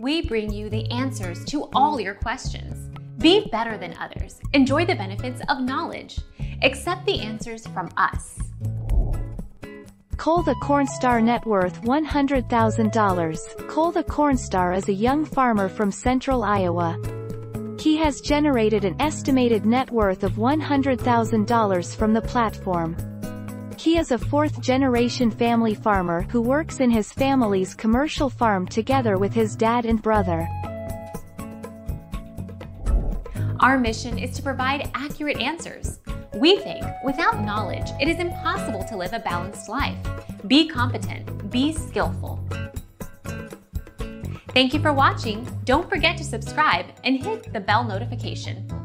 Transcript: we bring you the answers to all your questions. Be better than others. Enjoy the benefits of knowledge. Accept the answers from us. Cole the Cornstar, net worth $100,000. Cole the Cornstar is a young farmer from central Iowa. He has generated an estimated net worth of $100,000 from the platform. He is a fourth-generation family farmer who works in his family's commercial farm together with his dad and brother. Our mission is to provide accurate answers. We think, without knowledge, it is impossible to live a balanced life. Be competent. Be skillful. Thank you for watching. Don't forget to subscribe and hit the bell notification.